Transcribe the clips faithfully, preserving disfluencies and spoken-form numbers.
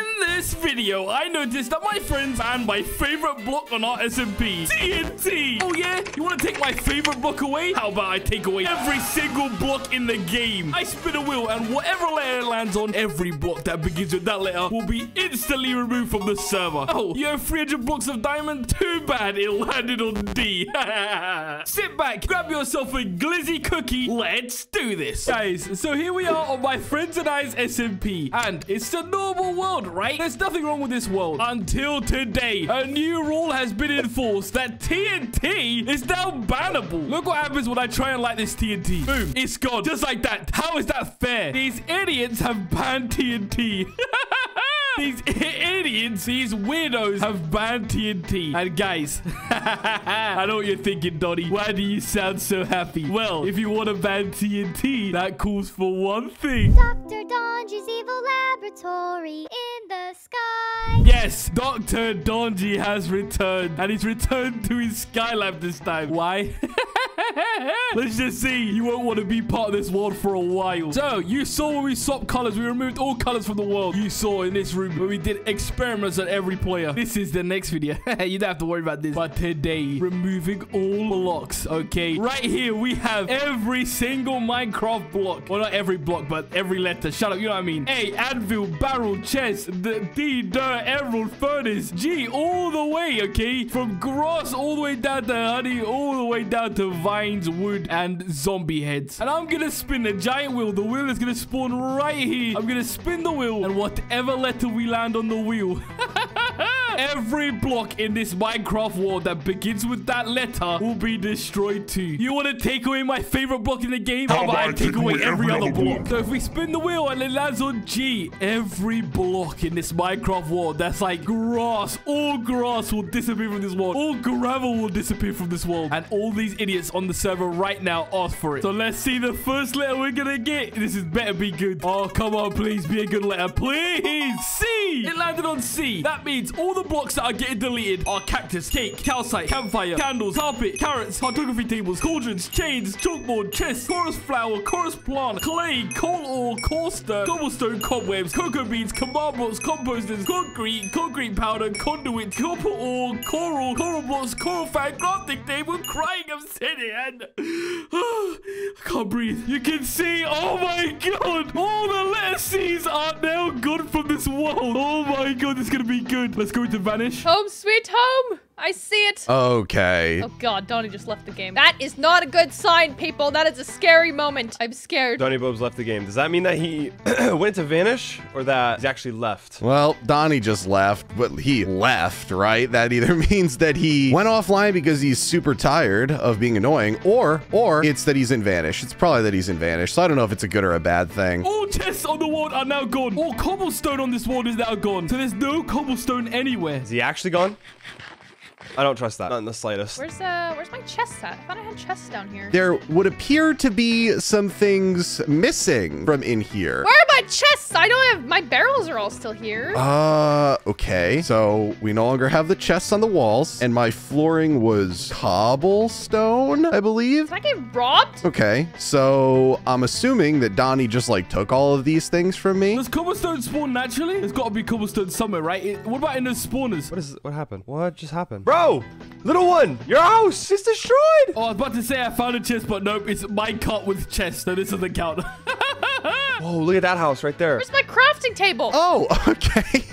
In this video, I noticed that my friends banned my favorite block on our S M P, T N T. Oh yeah? You want to take my favorite block away? How about I take away every single block in the game? I spin a wheel, and whatever letter it lands on, every block that begins with that letter will be instantly removed from the server. Oh, you have three hundred blocks of diamond? Too bad, it landed on D. Sit back, grab yourself a glizzy cookie. Let's do this. Guys, so here we are on my friends and I's S M P, and it's the normal world, right? There's nothing wrong with this world. Until today, a new rule has been enforced that T N T is now bannable. Look what happens when I try and light this T N T. Boom, it's gone. Just like that. How is that fair? These idiots have banned T N T. These idiots, these weirdos have banned T N T. And guys, I know what you're thinking, Donnie. Why do you sound so happy? Well, if you want to ban T N T, that calls for one thing. Doctor Donji's evil laboratory in the sky. Yes, Doctor Donji has returned. And he's returned to his Skylab this time. Why? Let's just see. You won't want to be part of this world for a while. So, you saw when we swapped colors. We removed all colors from the world. You saw in this room where we did experiments on every player. This is the next video. You don't have to worry about this. But today, removing all blocks, okay? Right here, we have every single Minecraft block. Well, not every block, but every letter. Shut up, you know what I mean? A, anvil, barrel, chest, the D, dirt, emerald, furnace, G, all the way, okay? From grass all the way down to honey, all the way down to vine. Wood and zombie heads. And I'm gonna spin a giant wheel. The wheel is gonna spawn right here. I'm gonna spin the wheel, and whatever letter we land on the wheel, every block in this Minecraft world that begins with that letter will be destroyed too. You want to take away my favorite block in the game? How about I take, take away, away every, every other block? block? So if we spin the wheel and it lands on G, every block in this Minecraft world that's like grass, all grass will disappear from this world. All gravel will disappear from this world. And all these idiots on the server right now ask for it. So let's see the first letter we're going to get. This is better be good. Oh, come on, please be a good letter. Please. C. It landed on C. That means all the blocks that are getting deleted are cactus, cake, calcite, campfire, candles, carpet, carrots, cartography tables, cauldrons, chains, chalkboard, chests, chorus flower, chorus plant, clay, coal ore, coaster, cobblestone, cobwebs, cocoa beans, command blocks, composters, concrete, concrete powder, conduit, copper ore, coral, coral blocks, coral fan, crafting table, crying obsidian. I can't breathe. You can see, oh my god, all the letter C's are now gone from this world. Oh my god, this is gonna be good. Let's go to vanish. Home sweet home. I see it. Okay. Oh god, Donnie just left the game. That is not a good sign, people. That is a scary moment. I'm scared. Donnie Bobes left the game. Does that mean that he went to vanish or that he actually left? Well, Donnie just left, but he left, right? That either means that he went offline because he's super tired of being annoying, or or it's that he's in vanish. It's probably that he's in vanish. So I don't know if it's a good or a bad thing. All chests on the world are now gone. All cobblestone on this world is now gone. So there's no cobblestone anywhere. Is he actually gone? I don't trust that. Not in the slightest. Where's uh, where's my chest at? I thought I had chests down here. There would appear to be some things missing from in here. Where are my chests? I don't have... My barrels are all still here. Uh, okay. So we no longer have the chests on the walls, and my flooring was cobblestone, I believe. Did I get robbed? Okay. So I'm assuming that Donnie just, like, took all of these things from me. Does cobblestone spawn naturally? There's got to be cobblestone somewhere, right? It, what about in those spawners? What is... What happened? What just happened? Bro! Oh, little one, your house is destroyed. Oh, I was about to say I found a chest, but nope, it's my cart with chest, so this doesn't count. Whoa, look at that house right there. Where's my crafting table? Oh, okay.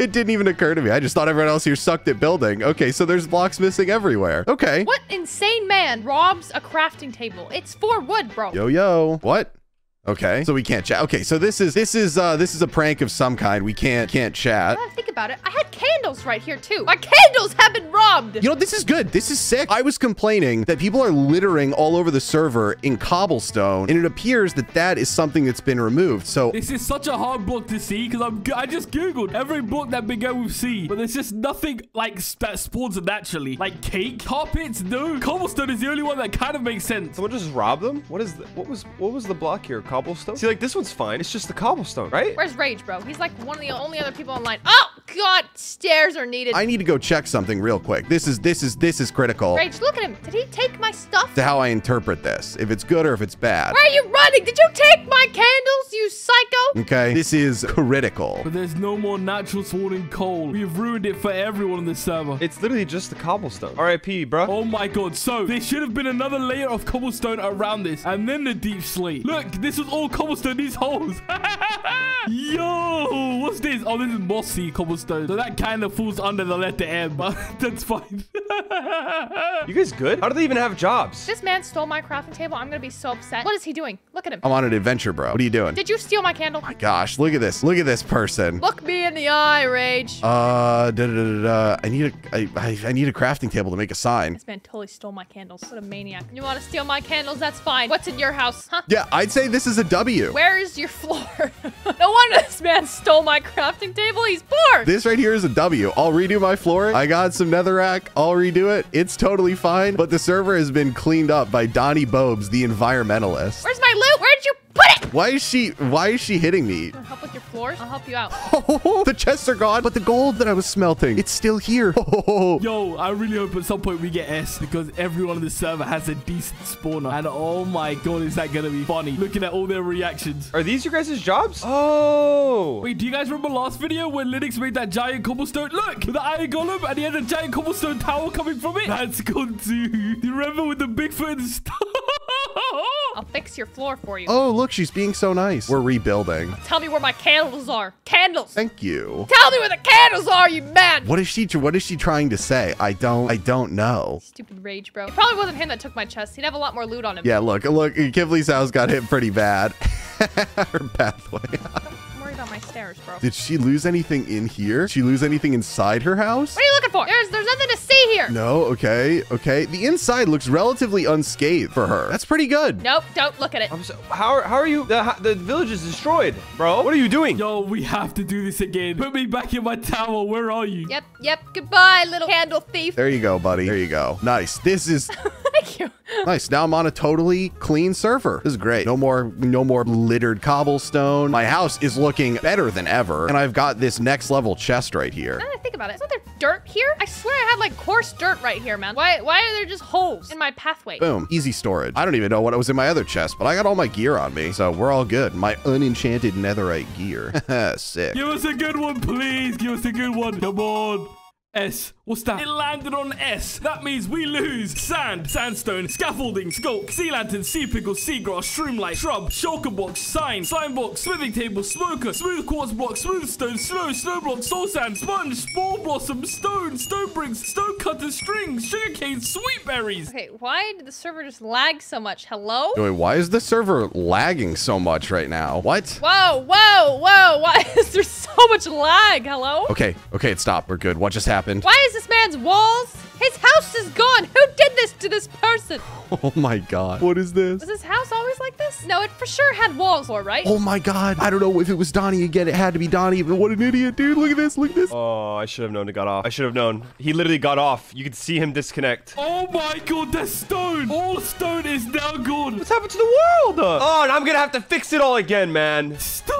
It didn't even occur to me. I just thought everyone else here sucked at building. Okay, so there's blocks missing everywhere. Okay. What insane man robs a crafting table? It's for wood, bro. Yo, yo. What? Okay, so we can't chat. Okay, so this is this is uh this is a prank of some kind. We can't can't chat. I think about it. I had candles right here too. My candles have been robbed. You know, this is good. This is sick. I was complaining that people are littering all over the server in cobblestone, and it appears that that is something that's been removed. So this is such a hard block to see because I'm I just googled every block that began with C, but there's just nothing like that spawns naturally. Like cake, carpets, no. Cobblestone is the only one that kind of makes sense. Someone just robbed them. What is the, what was what was the block here? Cobblestone? See, like, this one's fine. It's just the cobblestone, right? Where's Rage, bro? He's, like, one of the only other people online. Oh! God, stairs are needed. I need to go check something real quick. This is this is this is critical. Rage, look at him. Did he take my stuff? To how I interpret this, if it's good or if it's bad. Why are you running? Did you take my candles, you psycho? Okay, this is critical. But there's no more natural sorting coal. We've ruined it for everyone on this server. It's literally just the cobblestone. R I P, bro. Oh my God. So there should have been another layer of cobblestone around this, and then the deep slate. Look, this was all cobblestone. These holes. Yo, what's this? Oh, this is mossy cobblestone. So that kind of falls under the letter M, but that's fine. You guys good? How do they even have jobs? This man stole my crafting table. I'm gonna be so upset. What is he doing? Look at him. I'm on an adventure, bro. What are you doing? Did you steal my candle? Oh my gosh, look at this. Look at this person. Look me in the eye, Rage. Uh, da da da da. I need a, I, I, I need a crafting table to make a sign. This man totally stole my candles. What a maniac. You want to steal my candles? That's fine. What's in your house, huh? Yeah, I'd say this is a W. Where is your floor? No wonder this man stole my crafting table. He's poor. This right here is a W. I'll redo my flooring. I got some netherrack. I'll redo it. It's totally fine. But the server has been cleaned up by Donnie Bobes, the environmentalist. Where's my loot? Where did you put it? Why is she why is she hitting me? Can I help with your floors? I'll help you out. Oh, the chests are gone, but the gold that I was smelting, it's still here. Oh. Yo, I really hope at some point we get S, because everyone on the server has a decent spawner. And oh my God, is that gonna be funny? Looking at all their reactions. Are these your guys' jobs? Oh. Wait, do you guys remember last video when Linux made that giant cobblestone? Look, with the iron golem, and he had a giant cobblestone tower coming from it. That's gone too. Do you remember with the Bigfoot and stuff? I'll fix your floor for you. Oh, look, she's being so nice. We're rebuilding. Tell me where my candles are. Candles. Thank you. Tell me where the candles are, you mad. What is she, what is she trying to say? I don't, I don't know. Stupid Rage, bro. It probably wasn't him that took my chest. He'd have a lot more loot on him. Yeah, look, look, Kipley's house got hit pretty bad. Her pathway. On my stairs, bro. Did she lose anything in here? Did she lose anything inside her house? What are you looking for? There's there's nothing to see here. No, okay, okay. The inside looks relatively unscathed for her. That's pretty good. Nope, don't look at it. I'm so, how, how are you? The, the village is destroyed, bro. What are you doing? Yo, we have to do this again. Put me back in my tower. Where are you? Yep, yep. Goodbye, little candle thief. There you go, buddy. There you go. Nice. This is... Thank you. Nice. Now I'm on a totally clean server. This is great. No more, no more littered cobblestone. My house is looking better than ever. And I've got this next level chest right here. Now that I think about it, isn't there dirt here? I swear I had like coarse dirt right here, man. Why, why are there just holes in my pathway? Boom. Easy storage. I don't even know what was in my other chest, but I got all my gear on me. So we're all good. My unenchanted netherite gear. Sick. Give us a good one, please. Give us a good one. Come on. S. What's that? It landed on S. That means we lose sand, sandstone, scaffolding, skulk, sea lantern, sea pickle, seagrass, shroomlight, shrub, shulker box, sign, sign box, smithing table, smoker, smooth quartz block, smooth stone, slow, snow block, soul sand, sponge, spore blossom, stone, stone bricks, stone cutter, strings, sugarcane, sweet berries. Okay, why did the server just lag so much? Hello? Wait, why is the server lagging so much right now? What? Whoa, whoa, whoa. Why is there so much lag? Hello? Okay, okay, it stopped. We're good. What just happened? Happened. Why is this man's walls? His house is gone. Who did this to this person? Oh my God. What is this? Was his house always like this? No, it for sure had walls, all right? Oh my God. I don't know if it was Donnie again. It had to be Donnie. But what an idiot, dude. Look at this. Look at this. Oh, I should have known it got off. I should have known. He literally got off. You could see him disconnect. Oh my God, the stone. All stone is now gone. What's happened to the world? Oh, and I'm going to have to fix it all again, man. Stone.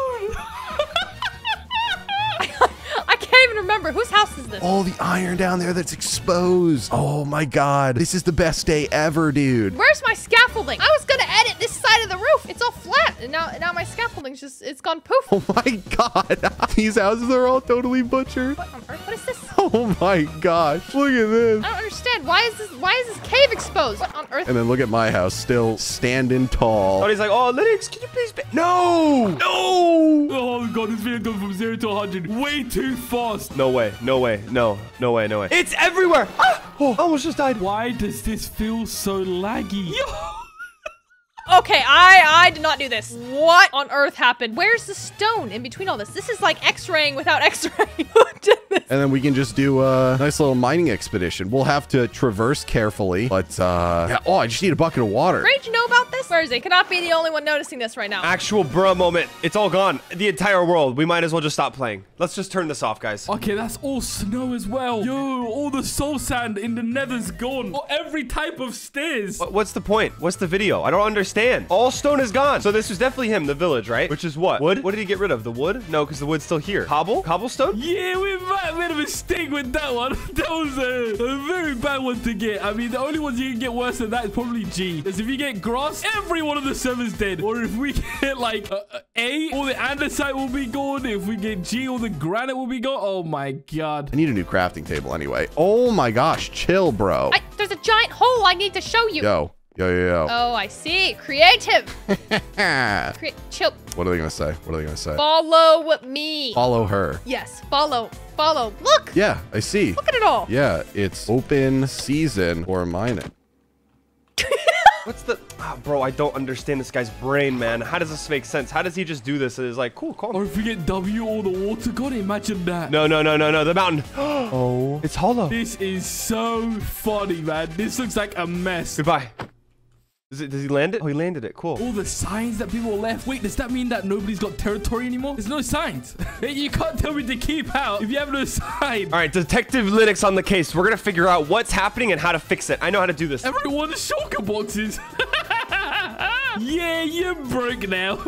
Remember, whose house is this? All the iron down there that's exposed. Oh my God. This is the best day ever, dude. Where's my scaffolding? I was gonna edit this side of the roof. It's all flat. And now, now my scaffolding's just, it's gone poof. Oh my God. These houses are all totally butchered. What on earth? What is this? Oh my gosh. Look at this. I don't understand. Why is this, why is this cave exposed? What on earth? And then look at my house, still standing tall. Oh, he's like, oh, Linux, can you please be No! No! Oh God, this video goes from zero to one hundred way too fast. No way, no way, no, no way, no way. It's everywhere! Ah! Oh, I almost just died. Why does this feel so laggy? Yo! Okay, I I did not do this. What on earth happened? Where's the stone in between all this? This is like x-raying without x-raying. Who did this? And then we can just do a nice little mining expedition. We'll have to traverse carefully, but uh, yeah, oh, I just need a bucket of water. Rage, you know about this? Where is it? Cannot be the only one noticing this right now. Actual bruh moment. It's all gone. The entire world. We might as well just stop playing. Let's just turn this off, guys. Okay, that's all snow as well. Yo, all the soul sand in the nether's gone. Oh, every type of stairs. What's the point? What's the video? I don't understand. All stone is gone. So this was definitely him, the village, right? Which is what? Wood? What did he get rid of? The wood? No, because the wood's still here. Cobble? Cobblestone? Yeah, we might have made a mistake with that one. That was a, a very bad one to get. I mean, the only ones you can get worse than that is probably G. Because if you get grass, every one of the servers dead. Or if we get like uh, A, all the andesite will be gone. If we get G, all the granite will be gone. Oh my god. I need a new crafting table anyway. Oh my gosh, chill, bro. I, there's a giant hole I need to show you. Yo. Yo, yo, yo. Oh, I see. Creative. Cre chill. What are they going to say? What are they going to say? Follow me. Follow her. Yes. Follow. Follow. Look. Yeah, I see. Look at it all. Yeah, it's open season for mining. What's the... Oh, bro, I don't understand this guy's brain, man. How does this make sense? How does he just do this? And it's like, cool, calm. Or if we get W or the water god, imagine that. No, no, no, no, no. The mountain. Oh. It's hollow. This is so funny, man. This looks like a mess. Goodbye. Does, it, does he land it? Oh, he landed it. Cool. All the signs that people left. Wait, does that mean that nobody's got territory anymore? There's no signs. You can't tell me to keep out if you have no sign. All right, Detective Linux on the case. We're going to figure out what's happening and how to fix it. I know how to do this. Everyone's shulker boxes. Yeah, you're broke now.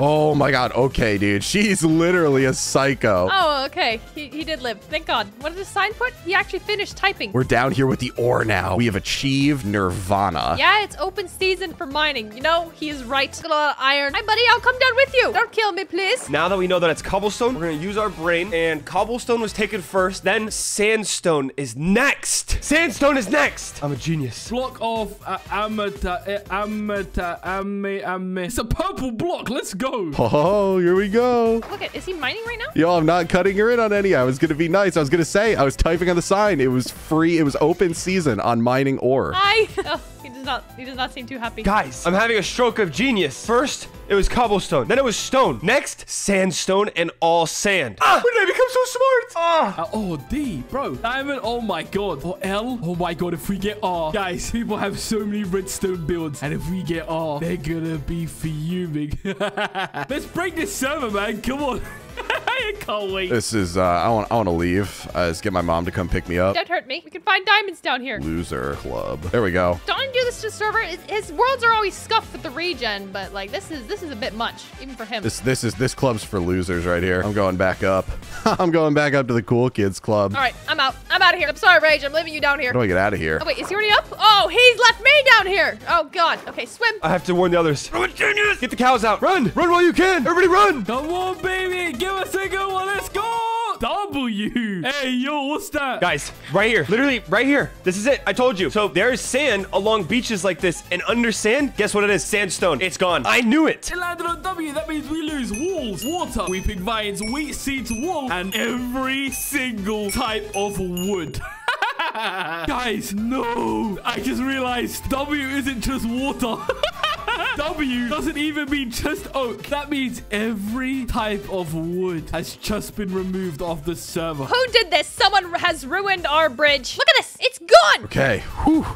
Oh, my God. Okay, dude. She's literally a psycho. Oh, okay. He, he did live. Thank God. What did the sign put? He actually finished typing. We're down here with the ore now. We have achieved nirvana. Yeah, it's open season for mining. You know, he is right. Got a lot of iron. Hi, buddy. I'll come down with you. Don't kill me, please. Now that we know that it's cobblestone, we're going to use our brain. And cobblestone was taken first. Then sandstone is next. Sandstone is next. I'm a genius. Block off uh, amata, uh, amata, ame, ame. It's a purple block. Let's go. Oh, here we go. Look at, is he mining right now? Yo, I'm not cutting her in on any. I was going to be nice. I was going to say, I was typing on the sign. It was free. It was open season on mining ore. I know. He does not, he does not seem too happy. Guys, I'm having a stroke of genius. First, it was cobblestone. Then it was stone. Next, sandstone and all sand. Ah, when did I become so smart? Ah. Uh, oh, D, bro. Diamond, oh my God. Or L, oh my God. If we get R, guys, people have so many redstone builds. And if we get R, they're going to be fuming. Let's break this server, man. Come on. I can't wait. This is, uh, I want I want to leave. Uh, let's get my mom to come pick me up. Don't hurt me. We can find diamonds down here. Loser club. There we go. Don't do this to the server. His worlds are always scuffed with the regen, but like this is this is a bit much, even for him. This this is this club's for losers right here. I'm going back up. I'm going back up to the cool kids club. All right, I'm out. I'm out of here. I'm sorry, Rage. I'm leaving you down here. How do I get out of here? Oh wait, is he already up? Oh, he's left me down here. Oh God. Okay, swim. I have to warn the others. Run, genius! Get the cows out. Run, run while you can. Everybody, run! Come on, baby. Give us a good one. Let's go. W. Hey, yo, what's that? Guys, right here. Literally right here. This is it. I told you. So there is sand along beaches like this. And under sand, guess what it is? Sandstone. It's gone. I knew it. It landed on W. That means we lose walls, water, weeping vines, wheat seeds, wool, and every single type of wood. Guys, no. I just realized W isn't just water. W doesn't even mean just oak. That means every type of wood has just been removed off the server. Who did this? Someone has ruined our bridge. Look at this. It's gone. Okay. Whew.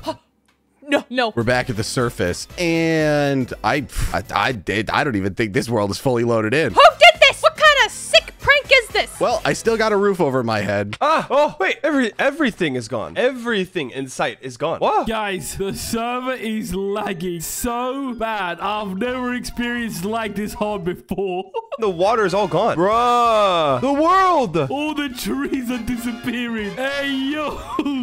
No, no. We're back at the surface. And I, I, I did. I don't even think this world is fully loaded in. Who did this? What kind of sick prank is this? Well, I still got a roof over my head. Ah, oh, wait. Every, everything is gone. Everything in sight is gone. Whoa. Guys, the server is lagging so bad. I've never experienced lag this hard before. The water is all gone. Bruh. The world. All the trees are disappearing. Hey, yo.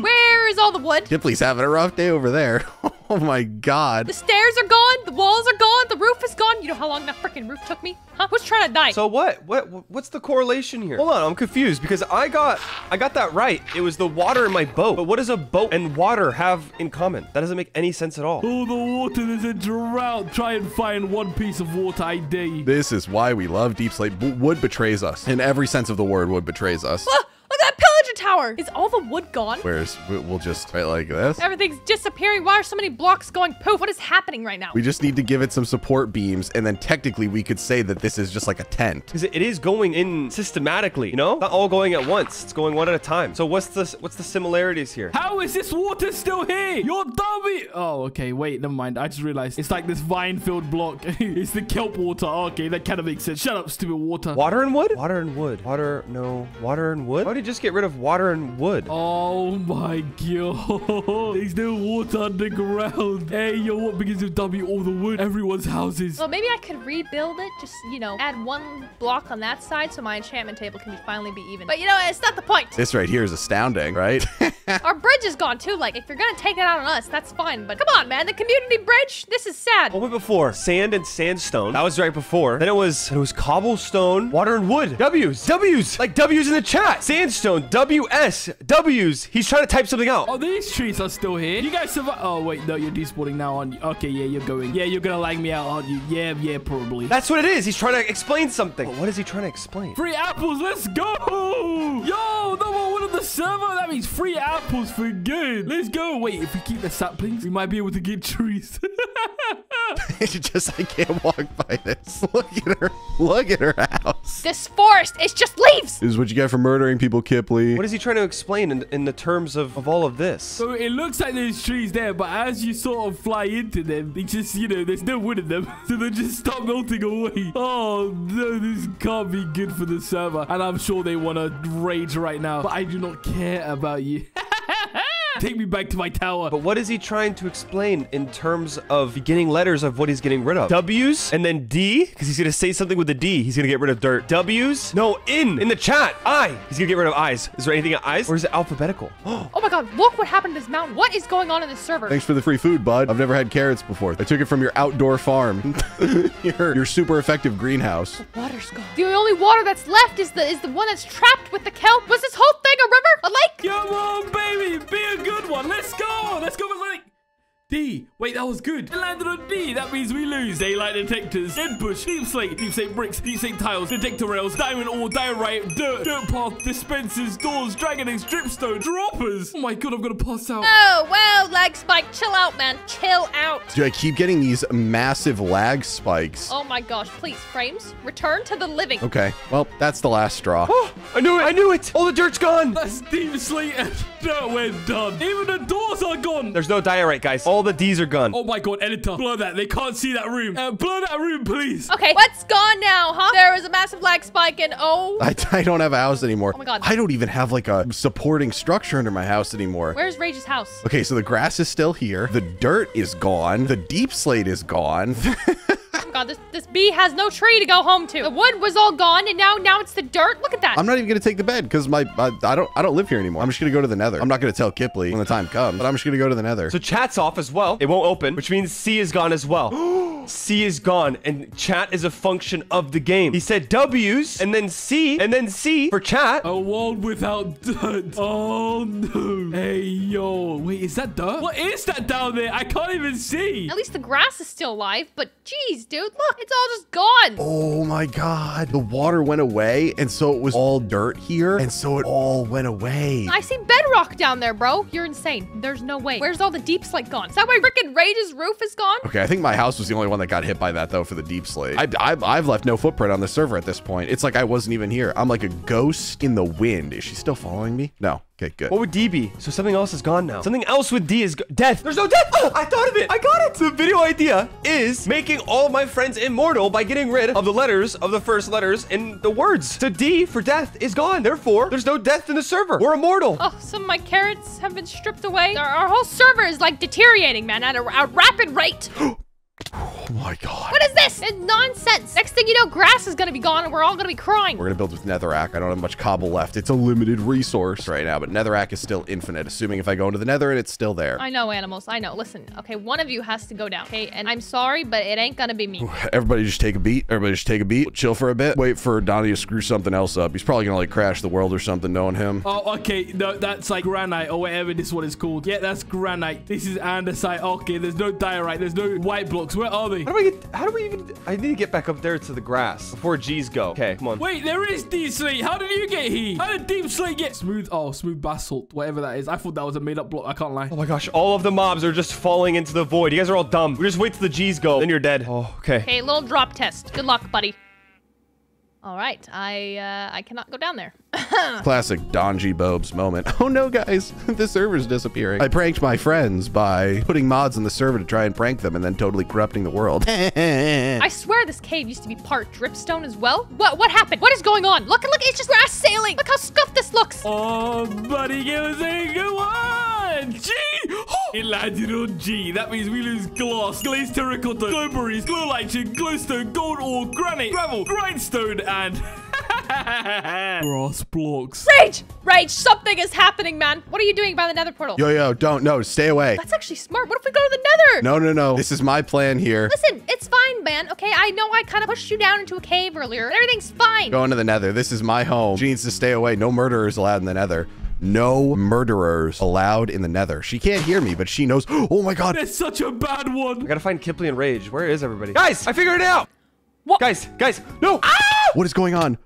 Where is all the wood? Kipley's having a rough day over there. Oh, my God. The stairs are gone. The walls are gone. The roof is gone. You know how long that freaking roof took me? Huh? Who's trying to die? So what? What? What's the correlation here? Hold on. I'm confused because I got I got that right. It was the water in my boat. But what does a boat and water have in common? That doesn't make any sense at all. Oh, the water. There's a drought. Try and find one piece of water, I dare you. This is why we love Deep Slate. Wood betrays us. In every sense of the word, wood betrays us. Look, look at that pillager tower. Is all the wood gone? Where's, we'll just fight like this. Everything's disappearing. Why are so many blocks going poof? What is happening right now? We just need to give it some support beams. And then technically we could say that this is just like a tent. Because it is going in systematically, you know? Not all going at once. It's going one at a time. So what's the, what's the similarities here? How is this water still here? You're dummy. Oh, okay. Wait, never mind. I just realized it's like this vine-filled block. It's the kelp water. Oh, okay, that kind of makes sense. Shut up, stupid water. Water and wood? Water and wood. Water, no. Water and wood? Why did you just get rid of water? water and wood. Oh my god. There's no water underground. Hey, yo, what begins with W? All the wood. Everyone's houses. Well, maybe I could rebuild it. Just, you know, add one block on that side so my enchantment table can be finally be even. But, you know, it's not the point. This right here is astounding, right? Our bridge is gone, too. Like, if you're going to take it out on us, that's fine. But come on, man. The community bridge, this is sad. What went before? Sand and sandstone. That was right before. Then it was, it was cobblestone, water and wood. W's. W's. Like W's in the chat. Sandstone. W S. W's. He's trying to type something out. Oh, these trees are still here. You guys survive. Oh, wait. No, you're despawning now, aren't you? Okay, yeah, you're going. Yeah, you're going to lag me out, aren't you? Yeah, yeah, probably. That's what it is. He's trying to explain something. But what is he trying to explain? Free apples. Let's go. Yo, number one of the server. That means free apples for good. Let's go. Wait, if we keep the saplings, we might be able to get trees. Just, I can't walk by this. Look at her. Look at her house. This forest is just leaves. This is what you get for murdering people, Kipley. What is he trying to explain in, in the terms of, of all of this? So it looks like there's trees there, but as you sort of fly into them, they just, you know, there's no wood in them. So they just stop melting away. Oh, no, this can't be good for the server. And I'm sure they want to rage right now. But I do not care about you. Take me back to my tower. But what is he trying to explain in terms of beginning letters of what he's getting rid of? W's and then D, because he's going to say something with a D. He's going to get rid of dirt. W's. No, in. In the chat. I. He's going to get rid of eyes. Is there anything at eyes? Or is it alphabetical? Oh my god. Look what happened to this mountain. What is going on in this server? Thanks for the free food, bud. I've never had carrots before. I took it from your outdoor farm. your, your super effective greenhouse. The water's gone. The only water that's left is the is the one that's trapped with the kelp. Was this whole thing a river? A lake? Come on, baby. Be a good one. Let's go. Let's go with like D. Wait, that was good. It landed on D. That means we lose. Daylight detectors, dead bush, deep slate, deep slate bricks, deep slate tiles, detector rails, diamond ore, diorite, dirt, dirt path, dispensers, doors, dragon eggs, dripstone, droppers. Oh my god, I'm gonna pass out. Oh, wow, lag spike. Chill out, man. Chill out. Dude, I keep getting these massive lag spikes. Oh my gosh, please, frames. Return to the living. Okay, well, that's the last straw. Oh, I knew it. I knew it. All the dirt's gone. That's deep slate and dirt. We're done. Even the doors are gone. There's no diorite, guys. All All the D's are gone. Oh my god, editor. Blow that. They can't see that room. Uh, blow that room, please. Okay, what's gone now, huh? There is a massive lag spike and oh. I, I don't have a house anymore. Oh my god. I don't even have like a supporting structure under my house anymore. Where's Rage's house? Okay, so the grass is still here. The dirt is gone. The deep slate is gone. God, this, this bee has no tree to go home to. The wood was all gone, and now now it's the dirt. Look at that. I'm not even gonna take the bed because my I, I don't I don't live here anymore. I'm just gonna go to the nether. I'm not gonna tell Kipley when the time comes, but I'm just gonna go to the nether. So chat's off as well. It won't open, which means C is gone as well. C is gone, and chat is a function of the game. He said W's, and then C, and then C for chat. A world without dirt. Oh no. Hey yo, wait, is that dirt? What is that down there? I can't even see. At least the grass is still alive, but geez, dude. Dude, look, it's all just gone. Oh my god. The water went away, and so it was all dirt here, and so it all went away. I see bedrock down there, bro. You're insane. There's no way. Where's all the deep slate gone? Is that why frickin' Rage's roof is gone? Okay, I think my house was the only one that got hit by that, though, for the deep slate. I, I, I've left no footprint on the server at this point. It's like I wasn't even here. I'm like a ghost in the wind. Is she still following me? No. Okay, good. What would D be? So something else is gone now. Something else with D is death. There's no death. Oh, I thought of it. I got it. The video idea is making all my friends immortal by getting rid of the letters of the first letters in the words. So D for death is gone. Therefore, there's no death in the server. We're immortal. Oh, some of my carrots have been stripped away. Our, our whole server is like deteriorating, man, at a, a rapid rate. Oh my god. What is this? It's nonsense. Next thing you know, grass is going to be gone and we're all going to be crying. We're going to build with netherrack. I don't have much cobble left. It's a limited resource right now, but netherrack is still infinite, assuming if I go into the nether and it's still there. I know, animals. I know. Listen, okay, one of you has to go down, okay? And I'm sorry, but it ain't going to be me. Everybody just take a beat. Everybody just take a beat. Chill for a bit. Wait for Donnie to screw something else up. He's probably going to, like, crash the world or something, knowing him. Oh, okay. No, that's, like, granite or whatever this one is called. Yeah, that's granite. This is andesite. Okay, there's no diorite. There's no white blocks. Where are they? How do I get? How do we even? I need to get back up there to the grass before G's go. Okay, come on. Wait, there is deep slate. How did you get here? How did deep slate get? Smooth. Oh, smooth basalt, whatever that is. I thought that was a made-up block. I can't lie. Oh my gosh, all of the mobs are just falling into the void. You guys are all dumb. We just wait till the G's go, then you're dead. Oh, okay. Okay, little drop test. Good luck, buddy. All right, I uh, I cannot go down there. Classic Donji Bobes moment. Oh no, guys, the server's disappearing. I pranked my friends by putting mods in the server to try and prank them and then totally corrupting the world. I swear this cave used to be part dripstone as well. What what happened? What is going on? Look, look, it's just grass sailing. Look how scuffed this looks. Oh, buddy, give us a good one. G! It landed on G. That means we lose glass, glazed terracotta, glowberries, glow lichen, glowstone, gold ore, granite, gravel, grindstone, and... Brass blocks. Rage! Rage, something is happening, man. What are you doing by the nether portal? Yo, yo, don't. No, stay away. That's actually smart. What if we go to the nether? No, no, no. This is my plan here. Listen, it's fine, man. Okay, I know I kind of pushed you down into a cave earlier. Everything's fine. Go into the nether. This is my home. She needs to stay away. No murderers allowed in the nether. No murderers allowed in the nether. She can't hear me, but she knows. Oh, my God. That's such a bad one. I gotta find Kipley and Rage. Where is everybody? Guys, I figured it out. What? Guys, guys, no. Ah! What is going on?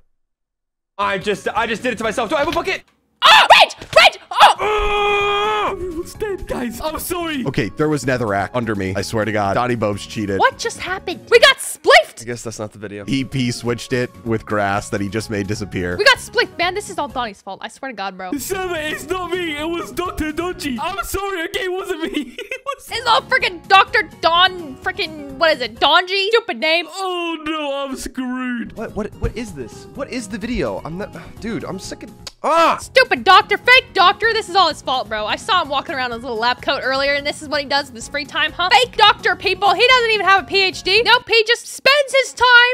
I just, I just did it to myself. Do I have a bucket? Oh, Rage! Rage! Oh! oh! Everyone's dead, guys. I'm sorry. Okay, there was netherrack under me. I swear to God. Donnie Bobes cheated. What just happened? We got spliffed. I guess that's not the video. He, he switched it with grass that he just made disappear. We got spliffed, man. This is all Donnie's fault. I swear to God, bro. Summer, it's not me. It was Doctor Donji. I'm sorry. Okay, it wasn't me. It was... It's all freaking Doctor Don freaking, what is it? Donji? Stupid name. Oh, no. I'm screwed. What, what, what is this? What is the video? I'm not, dude, I'm sick of, ah! Stupid doctor, fake doctor. This is all his fault, bro. I saw him walking around in his little lab coat earlier, and this is what he does in his free time, huh? Fake doctor, people. He doesn't even have a P H D. Nope, he just spends his time